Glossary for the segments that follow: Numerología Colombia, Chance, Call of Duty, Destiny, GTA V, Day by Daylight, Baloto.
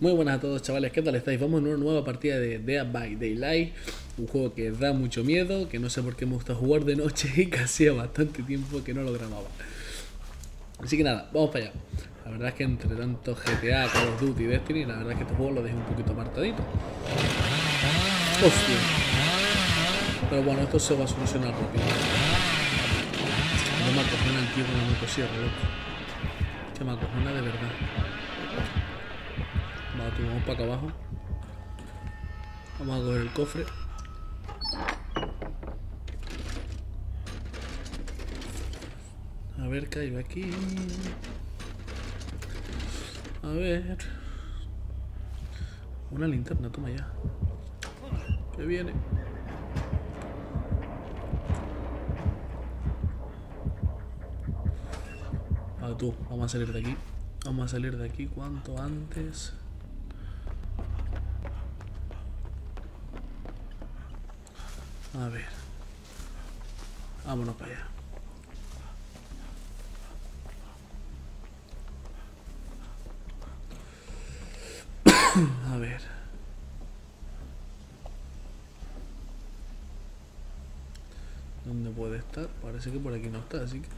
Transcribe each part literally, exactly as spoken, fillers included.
Muy buenas a todos, chavales, ¿qué tal estáis? Vamos a una nueva partida de Day by Daylight, un juego que da mucho miedo, que no sé por qué me gusta jugar de noche y que hacía bastante tiempo que no lo grababa. Así que nada, vamos para allá. La verdad es que entre tanto G T A, Call of Duty y Destiny, la verdad es que este juego lo dejé un poquito apartadito. Hostia. Pero bueno, esto se va a solucionar rápido. No me acojona el tío con la motosierra, loco. Que me acojona de verdad. Vamos, tú, vamos para acá abajo. Vamos a coger el cofre. A ver, caigo aquí. A ver. Una linterna, toma ya. Que viene. Ah, tú, vamos a salir de aquí. Vamos a salir de aquí cuanto antes. A ver. Vámonos para allá. A ver. ¿Dónde puede estar? Parece que por aquí no está, así que...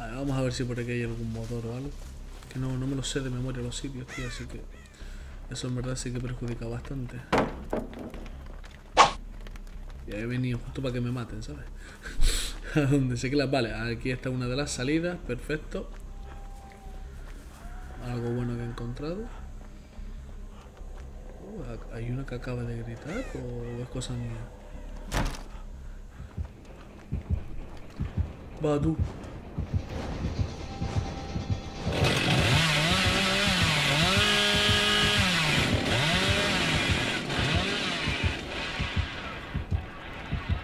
A ver, vamos a ver si por aquí hay algún motor o algo. Que no, no me lo sé de memoria los sitios, tío, así que... Eso en verdad sí que perjudica bastante. Y ahí he venido justo para que me maten, ¿sabes? A donde sé que las... Vale, aquí está una de las salidas, perfecto. Algo bueno que he encontrado. ¿Hay una que acaba de gritar o es cosa mía? Va, tú.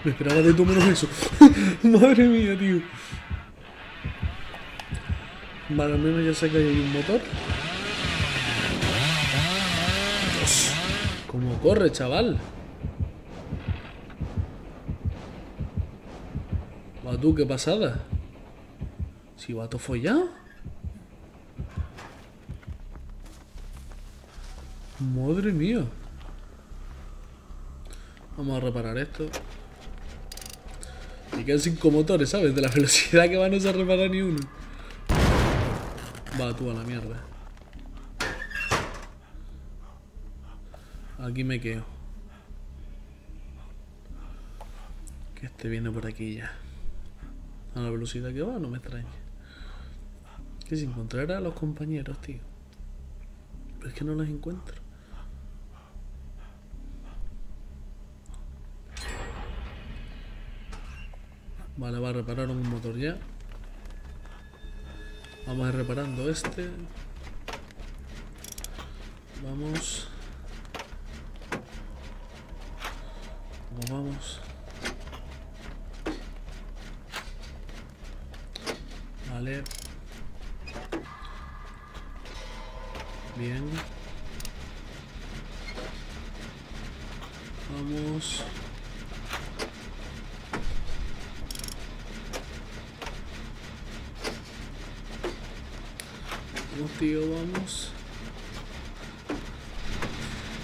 Me esperaba de todo menos eso. Madre mía, tío. Vale, al menos ya sé que hay un motor. ¿Cómo corre, chaval? Va tú, qué pasada. Si va todo follado. Madre mía. Vamos a reparar esto. Me quedan cinco motores, ¿sabes? De la velocidad que van, no se repara ni uno. Va tú a la mierda. Aquí me quedo. Que este viene por aquí ya. A la velocidad que va, no me extraña. Que si encontrara a los compañeros, tío. Pero es que no los encuentro. Vale, va, repararon un motor ya. Vamos a ir reparando este. Vamos. Nos vamos. Vale. Bien. Vamos. Vamos, tío, vamos.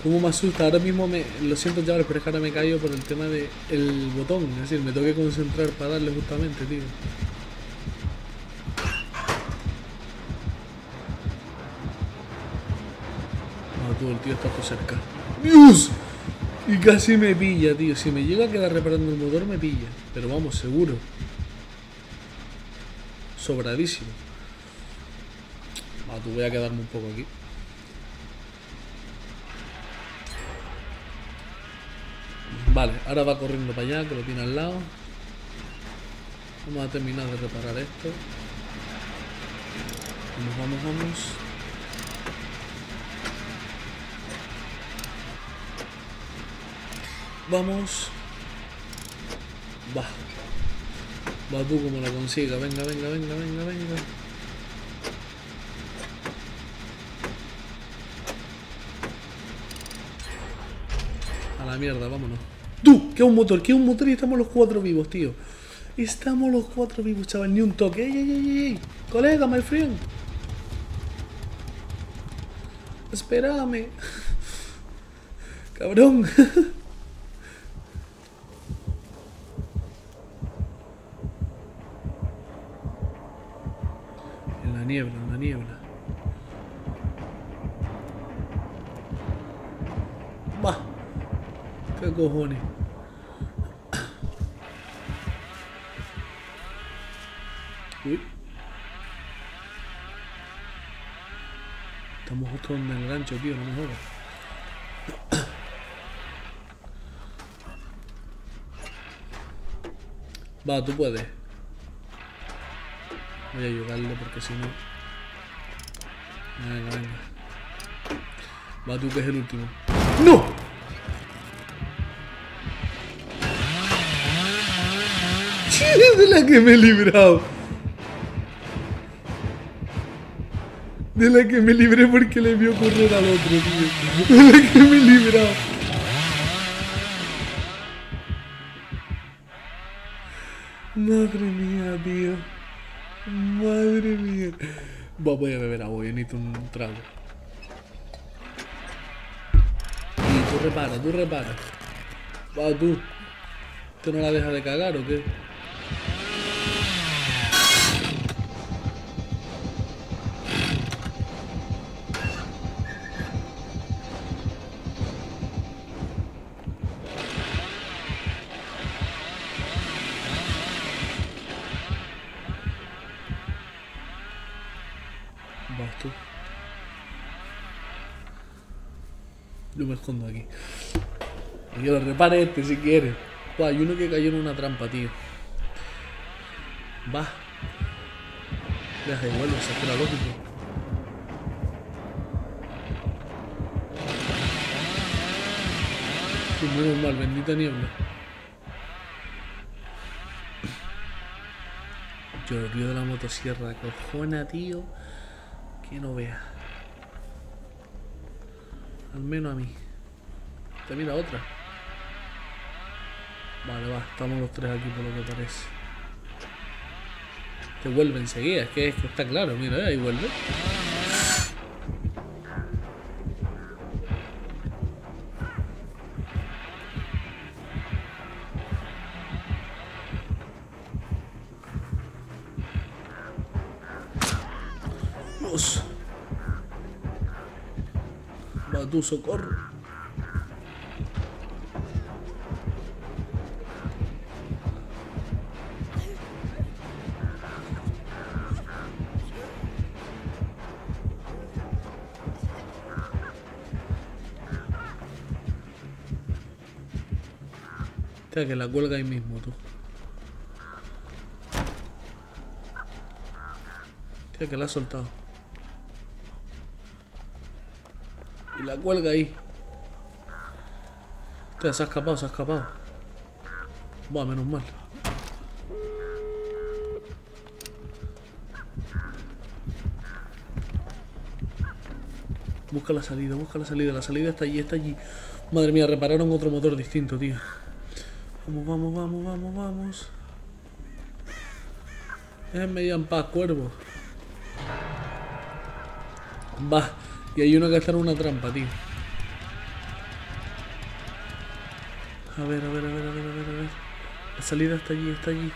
Como me asusta, ahora mismo me... Lo siento, chavales, pero es que ahora me callo por el tema de el botón. Es decir, me tengo que concentrar para darle justamente, tío. No, tú, el tío está por cerca. ¡Dios! Y casi me pilla, tío. Si me llega a quedar reparando el motor, me pilla. Pero vamos, seguro. Sobradísimo. No, tú, voy a quedarme un poco aquí. Vale, ahora va corriendo para allá, que lo tiene al lado. Vamos a terminar de reparar esto. Vamos, vamos, vamos. Vamos. Va. Va tú como la consiga. Venga, venga, venga, venga, venga. La mierda, vámonos. ¡Tú! Que es un motor, que es un motor y estamos los cuatro vivos, tío. Estamos los cuatro vivos, chaval, ni un toque. ¡Ey, ey, ey, ey! Colega, my friend. Espérame. Cabrón. En la niebla, en la niebla. Bah. ¿Qué cojones? Uy. Estamos justo en el gancho, tío, no me jodas. Va, tú puedes. Voy a ayudarle porque si no... Venga, venga. Va, tú que es el último. ¡No! ¡Che, de la que me he librado! De la que me libré porque le vio correr al otro, tío. De la que me he librado. Madre mía, tío. Madre mía. Voy a poder beber agua, yo necesito un trago. Y tú repara, tú repara. Va, tú. ¿Tú no la dejas de cagar o qué? Yo me escondo aquí. Y que lo repare este si quiere. Buah, hay uno que cayó en una trampa, tío. Va. Deja igual, se espera lógico. Sí, menos mal, bendita niebla. Yo el río de la motosierra, cojona, tío. Que no vea. Al menos a mí. Te mira otra. Vale, va, estamos los tres aquí por lo que parece. Te vuelve enseguida, es que, es que está claro, mira, ¿eh? Ahí vuelve. Dios. Va, tú, socorro. O sea, que la cuelga ahí mismo, tú. O sea, que la ha soltado. Y la cuelga ahí. O sea, se ha escapado, se ha escapado. Buah, menos mal. Busca la salida, busca la salida. La salida está allí, está allí. Madre mía, repararon otro motor distinto, tío. Vamos, vamos, vamos, vamos, vamos. Déjenme ir en paz, cuervo. Va, y hay uno que está en una trampa, tío. A ver, a ver, a ver, a ver, a ver, a ver. La salida está allí, está allí.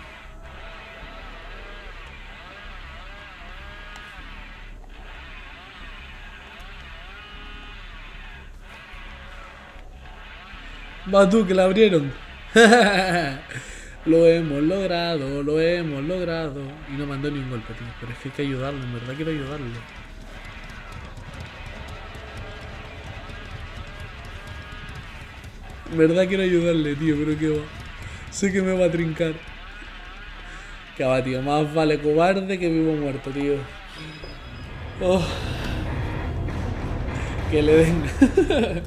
Va tú, que la abrieron. Lo hemos logrado, lo hemos logrado. Y no mandó ni un golpe, tío. Pero es que hay que ayudarlo, en verdad quiero ayudarlo. En verdad quiero ayudarle, tío, pero que va. Sé que me va a trincar. Que va, tío, más vale cobarde que vivo muerto, tío. Oh. Que le den.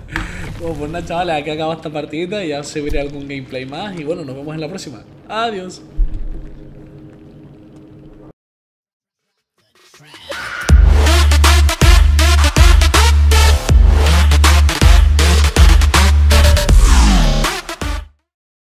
Bueno, pues nada, chavales, aquí acaba esta partidita y ya se verá algún gameplay más. Y bueno, nos vemos en la próxima. Adiós.